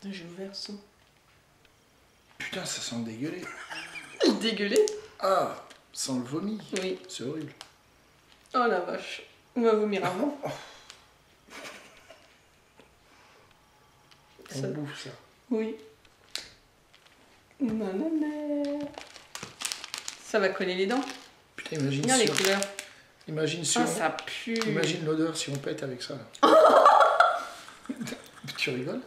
Putain, j'ai ouvert ça. Putain, ça sent dégueulé. Dégueulé? Ah, sans le vomi. Oui. C'est horrible. Oh la vache. On va vomir avant. Ça bouffe ça. Oui. Non, non, non. Ça va coller les dents. Putain, imagine si les couleurs. Imagine si ça pue. Imagine l'odeur si on pète avec ça. Tu rigoles?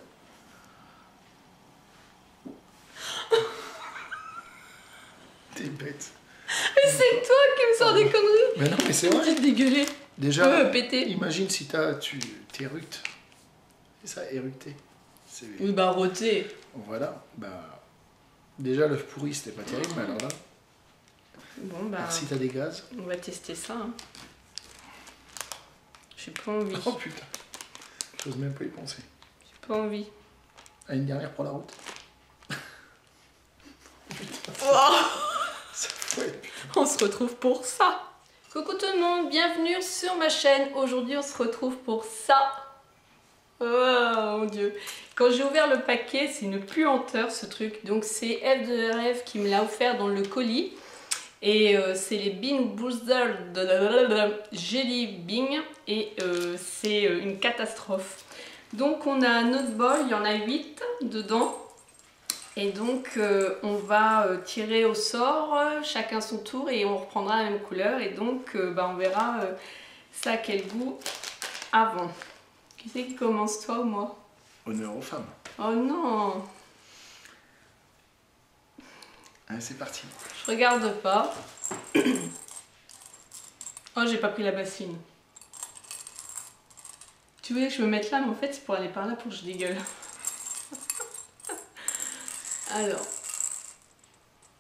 T'es bête. Mais c'est toi qui me sors des conneries. Mais non, mais c'est vrai. T'es dégueulé. Déjà, imagine si t'érutes. C'est ça, éructer. Oui, bah roter. Voilà, bah... Déjà, l'œuf pourri, c'était pas terrible, mais alors là... Bon, bah... Alors, si t'as des gaz... On va tester ça, hein. J'ai pas envie. Oh, putain. J'ose même pas y penser. J'ai pas envie. À une dernière pour la route. Putain, ça... Oh ça peut être... On se retrouve pour ça. Coucou tout le monde, bienvenue sur ma chaîne. Aujourd'hui, on se retrouve pour ça. Oh mon dieu. Quand j'ai ouvert le paquet, c'est une puanteur ce truc. Donc c'est F2RF qui me l'a offert dans le colis. Et c'est les Bean Boozled Jelly Bean. Et c'est une catastrophe. Donc on a un autre bol, il y en a 8 dedans. Et donc on va tirer au sort chacun son tour et on reprendra la même couleur. Et donc bah, on verra ça à quel goût avant. Qui c'est qui commence, toi ou moi? Honneur aux femmes. Oh non. Allez, c'est parti. Je regarde pas. Oh, j'ai pas pris la bassine. Tu voulais que je me mette là, mais en fait, c'est pour aller par là pour que je dégueule. Alors,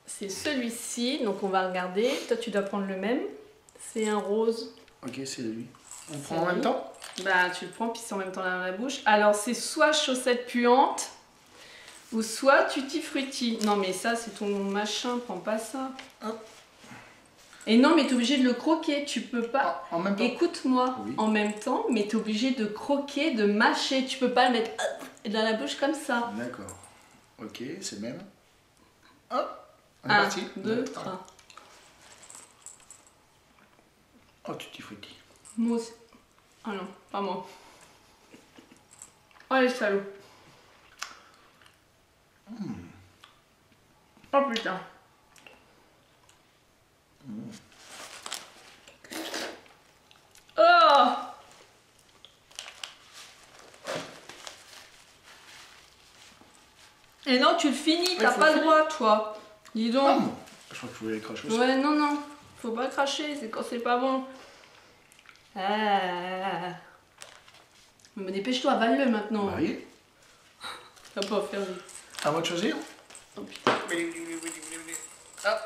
c'est celui-ci, donc on va regarder. Toi, tu dois prendre le même. C'est un rose. Ok, c'est lui. On prend en même temps? Bah tu le prends puis c'est en même temps dans la bouche. Alors c'est soit chaussettes puantes ou soit tutti frutti. Non mais ça c'est ton machin, prends pas ça. Hein? Et non mais t'es obligé de le croquer, tu peux pas. Ah, en même temps. Écoute-moi, oui. En même temps, mais t'es obligé de croquer, de mâcher. Tu peux pas le mettre dans la bouche comme ça. D'accord. Ok, c'est le même. Hop, on est parti. 1, 2, 3. Oh tutti frutti. Moi aussi. Ah non, pas moi. Oh les salauds. Mmh. Oh putain. Mmh. Oh. Et non, tu le finis, t'as pas le droit, toi. Dis donc. Ah, je crois que tu voulais cracher aussi. Ouais, non, non. Faut pas cracher, c'est quand c'est pas bon. Ah. Mais dépêche-toi, avale-le maintenant. Bah oui. T'as pas offert vite. À moi de choisir. Oh putain. Ah.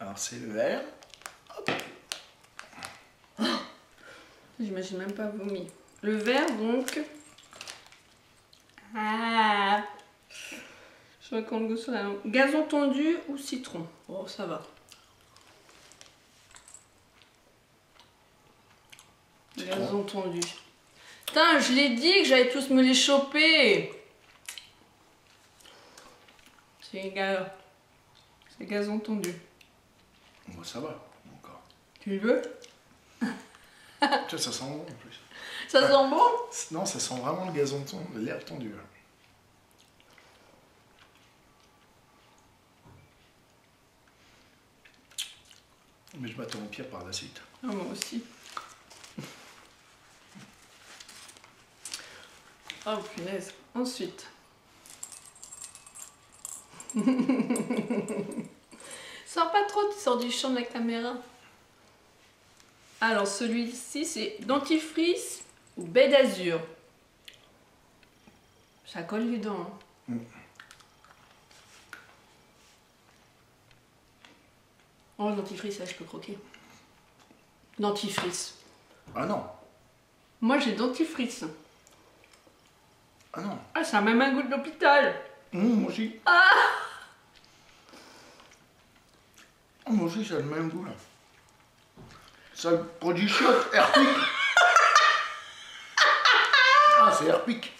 Alors c'est le vert. Oh. J'imagine même pas vomi. Le vert donc. Ah. Je vois qu'on le goûte sur la langue. Gazon tendu ou citron. Oh ça va. Bien entendu. Putain, je l'ai dit que j'allais tous me les choper. C'est une galère. C'est gazon tendu. Bon, ça va, encore. Tu veux? Ça sent bon en plus. Ça sent bon? Non, ça sent vraiment le gazon tendu, l'herbe tendue. Mais je m'attends au pire par la suite. Ah, moi aussi. Oh punaise, ensuite. Sors pas trop, tu sors du champ de la caméra. Alors celui-ci c'est dentifrice ou baie d'azur. Ça colle les dents. Hein. Mmh. Oh dentifrice, là je peux croquer. Dentifrice. Ah non. Moi j'ai dentifrice. Ah non. Ah, ça a même un goût de l'hôpital. Moi aussi. Ah oh, moi aussi, ça a le même goût, là. Ça produit chiotte, airpic. Ah, c'est airpic.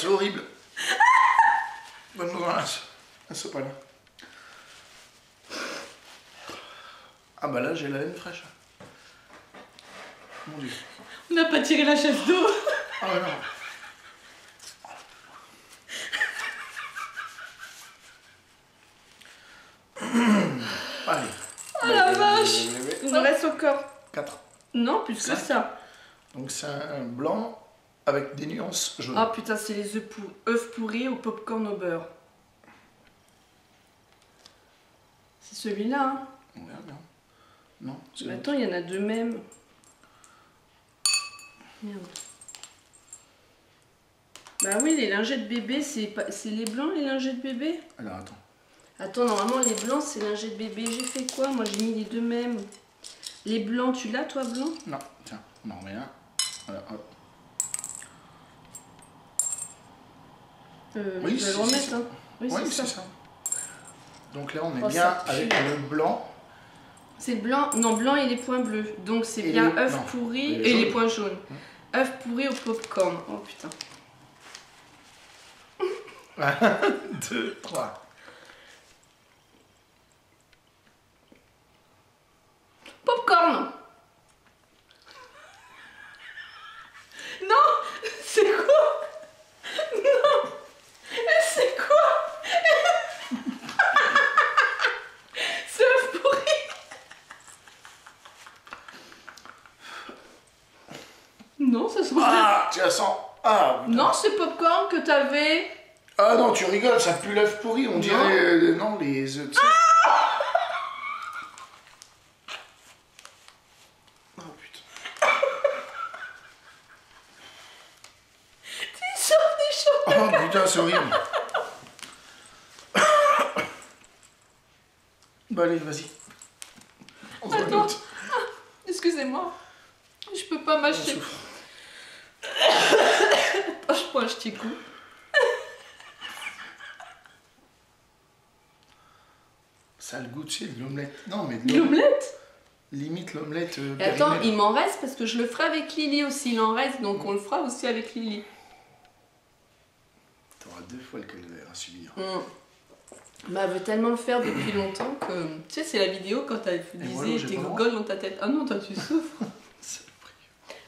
c'est horrible. Donne-nous un sopalin. Ah bah là, j'ai la laine fraîche. Mon Dieu. On n'a pas tiré la chasse d'eau. Ah bah non. Allez. Oh la vache. Il nous reste encore 4. Non, plus que ça. Donc c'est un blanc avec des nuances jaunes. Ah putain, c'est les œufs pourris au popcorn au beurre. C'est celui-là, hein. Ouais, non. Non, mais attends, il y en a deux mêmes. Merde. Bah oui, les lingettes bébés, c'est pas... les blancs, les lingettes bébés. Alors attends. Attends, normalement, les blancs, c'est lingettes bébés. J'ai fait quoi? Moi, j'ai mis les deux mêmes. Les blancs, tu l'as, toi, blanc? Non, tiens, on en remet un. Voilà, hop. Oui, c'est ça. Hein. Oui, oui, c'est ça. Donc là, on est bien avec le blanc. C'est blanc, non, blanc et les points bleus. Donc c'est bien œuf pourri et les points jaunes. œuf pourri au popcorn. Oh putain. 1, 2, 3. Popcorn. Non, c'est quoi? Non, c'est quoi? C'est œuf pourri. Non, ça se voit. Ah, tu la sens. Ah, putain. Non, c'est popcorn que t'avais. Ah non, tu rigoles, ça pue l'œuf pourri, on dirait. Non, les œufs. Ah oh putain. T'es sûr des choses. Oh putain, c'est horrible. Bah allez, vas-y. Attends. Excusez-moi. Je peux pas m'acheter. Je prends un petit coup. Ça a le goût, tu sais, de l'omelette. Non, mais l'omelette. Limite l'omelette. Attends, il m'en reste parce que je le ferai avec Lily aussi. Il en reste, donc on le fera aussi avec Lily. T'auras deux fois le calvaire à subir. Bah, elle veut tellement le faire depuis longtemps que. Tu sais, c'est la vidéo quand elle te disait tes gogoles dans ta tête. Ah non, toi, tu souffres.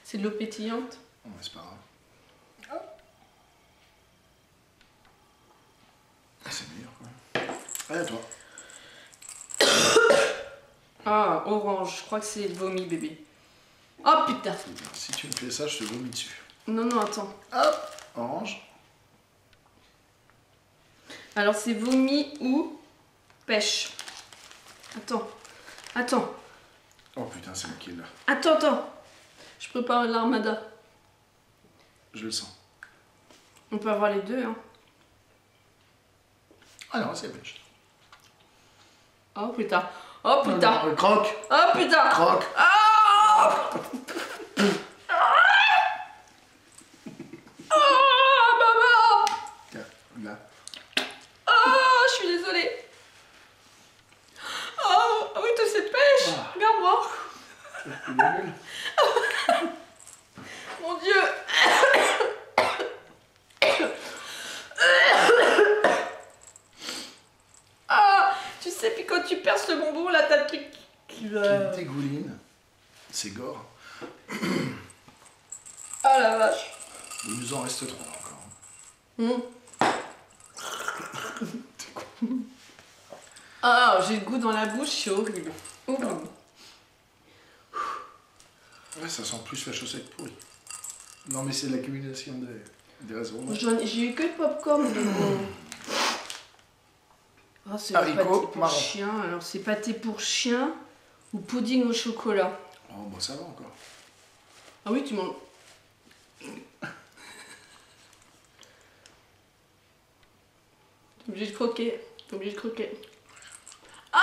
C'est de l'eau pétillante. Oh, c'est pas grave. C'est meilleur quoi. Allez à toi. Ah, orange, je crois que c'est le vomi bébé. Oh putain. Si tu me fais ça, je te vomis dessus. Non, non, attends. Hop, orange. Alors c'est vomi ou pêche. Attends, attends. Oh putain, c'est maquille là. Attends, attends. Je prépare l'armada. Je le sens. On peut avoir les deux, hein. Ah non, c'est belge. Oh putain. Oh putain. Non, non, croque. Oh putain. Croque. Oh, oh maman. Là. Oh, je suis désolée. Oh, oui, toute cette pêche. Ah. Regarde-moi. Mon Dieu. Et puis quand tu perces le bonbon, là, t'as le truc qui va... Qui dégouline. C'est gore. Ah la vache. Il nous en reste 3 encore. Ah, j'ai le goût dans la bouche, c'est horrible. Ouais, ça sent plus la chaussette pourrie. Non, mais c'est de l'accumulation des raisons. J'ai eu que le popcorn. Oh, c'est pâté pour chien. Alors, c'est pâté pour chien ou pudding au chocolat. Oh, bon, ça va encore. Ah oui, tu manges. T'es obligé de croquer. T'es obligé de croquer. Ah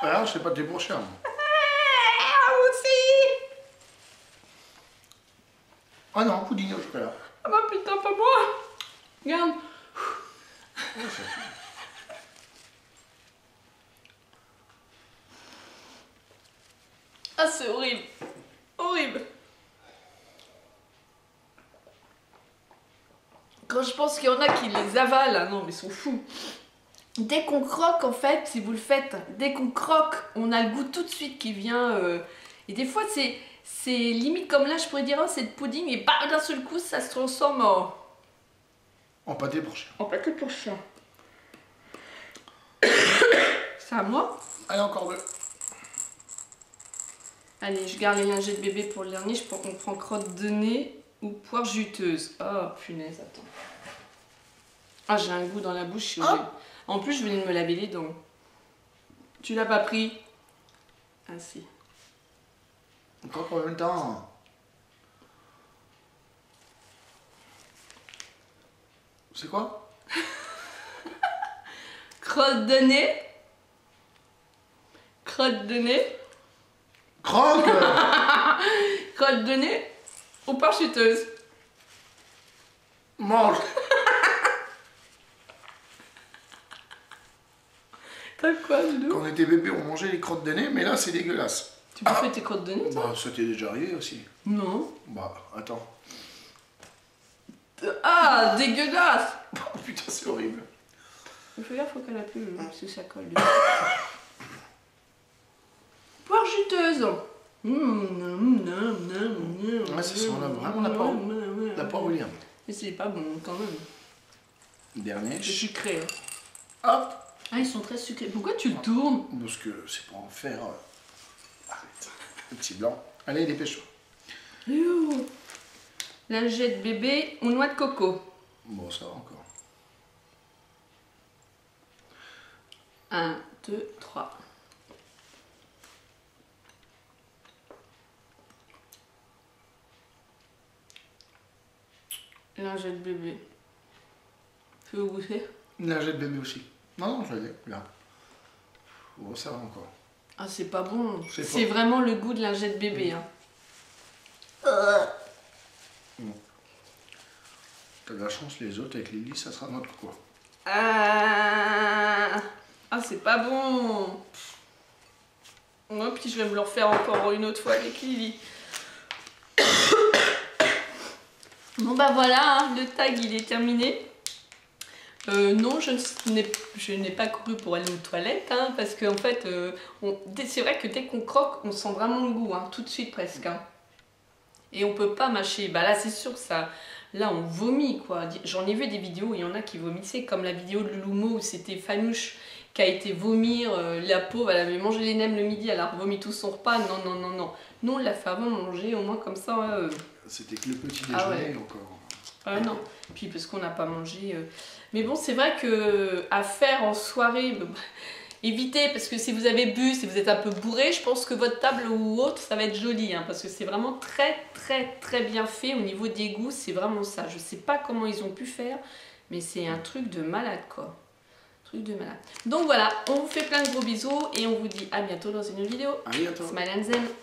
voilà, c'est pâté pour chien. Ah, aussi. Ah non, pudding au chocolat. Ah bah putain, pas moi. Regarde. Oh, ah, c'est horrible. Horrible. je pense qu'il y en a qui les avalent, hein, non mais ils sont fous. Dès qu'on croque, en fait, si vous le faites, dès qu'on croque, on a le goût tout de suite qui vient. Et des fois, c'est limite comme là, je pourrais dire, oh, c'est de pudding, et bah, d'un seul coup, ça se transforme en... En pâté pour chien. En pâté pour chien. C'est à moi? Allez, encore deux. Allez, je garde les lingettes bébé pour le dernier. Je pense qu'on prend crotte de nez ou poire juteuse. Oh, punaise, attends. Ah, j'ai un goût dans la bouche. Oh. En plus, je venais de me laver les dents. Tu l'as pas pris? Ah, si. Encore pour le temps. C'est quoi? Crotte de nez. Crotte de nez. Croque. Crotte de nez ou poire chuteuse. Mange. T'as quoi, Loulou? Quand on était bébé, on mangeait les crottes de nez, mais là, c'est dégueulasse. Tu bouffais tes crottes de nez, toi? Bah, ça t'est déjà arrivé aussi. Non. Bah, attends. Ah, dégueulasse. Oh, putain, c'est horrible. Fais gaffe, faut qu'elle a plus, parce que ça colle. Poire juteuse. Ouais, c'est ça, on a vraiment la poire. La poire au lien. Mais c'est pas bon, quand même. Dernier. C'est sucré. Hop. Ah, ils sont très sucrés. Pourquoi tu le tournes? Parce que c'est pour en faire... Arrête. Le petit blanc. Allez, dépêche-toi. Lingette bébé ou noix de coco. Bon, ça va encore. 1, 2, 3. Lingette bébé. Tu veux goûter? Lingette bébé aussi. Non, non, je l'ai bien. Bon, ça va encore. Ah, c'est pas bon. C'est vraiment le goût de lingette bébé. Mmh. Hein. T'as de la chance, les autres, avec l'église, ça sera notre quoi. Ah, ah c'est pas bon. Moi, puis je vais me le refaire encore une autre fois avec Lily. Bon, bah voilà, hein, le tag, il est terminé. Non, je n'ai pas couru pour aller aux toilettes, hein, parce qu'en fait, c'est vrai que dès qu'on croque, on sent vraiment le goût, hein, tout de suite presque. Hein. Et on peut pas mâcher. Bah là, c'est sûr, ça, là, on vomit, quoi. J'en ai vu des vidéos où il y en a qui vomissaient, comme la vidéo de Loulou Mo où c'était Fanouche qui a été vomir, la pauvre, elle avait mangé les nems le midi, elle a vomi tout son repas. Non, non, non, non. Nous, on l'a fait avant de manger, au moins comme ça. C'était que le petit déjeuner encore. Non, puis parce qu'on n'a pas mangé. Mais bon, c'est vrai que à faire en soirée, bah, évitez, parce que si vous avez bu, si vous êtes un peu bourré, je pense que votre table ou autre, ça va être joli, hein, parce que c'est vraiment très, très, très bien fait au niveau des goûts, c'est vraiment ça. Je sais pas comment ils ont pu faire, mais c'est un truc de malade, quoi. Un truc de malade. Donc voilà, on vous fait plein de gros bisous et on vous dit à bientôt dans une nouvelle vidéo. À bientôt. Smile and Zen.